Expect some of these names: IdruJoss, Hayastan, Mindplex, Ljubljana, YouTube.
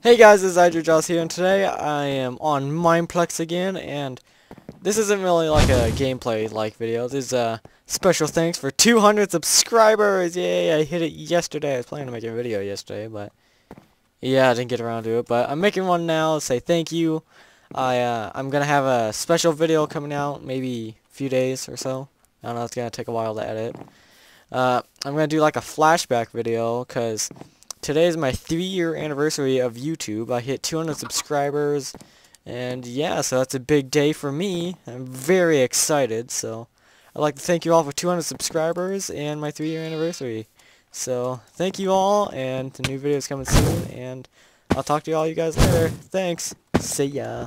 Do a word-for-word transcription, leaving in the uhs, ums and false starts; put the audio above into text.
Hey guys, it's IdruJoss here, and today I am on Mindplex again, and this isn't really like a gameplay-like video. This is uh, special thanks for two hundred subscribers! Yay, I hit it yesterday. I was planning to make a video yesterday, but yeah, I didn't get around to it, but I'm making one now to say thank you. I, uh, I'm gonna have a special video coming out, maybe a few days or so. I don't know, it's gonna take a while to edit. Uh, I'm gonna do like a flashback video, because today is my three-year anniversary of YouTube. I hit two hundred subscribers, and yeah, so that's a big day for me. I'm very excited, so I'd like to thank you all for two hundred subscribers and my three-year anniversary. So thank you all, and the new video is coming soon, and I'll talk to you all you guys later. Thanks. See ya.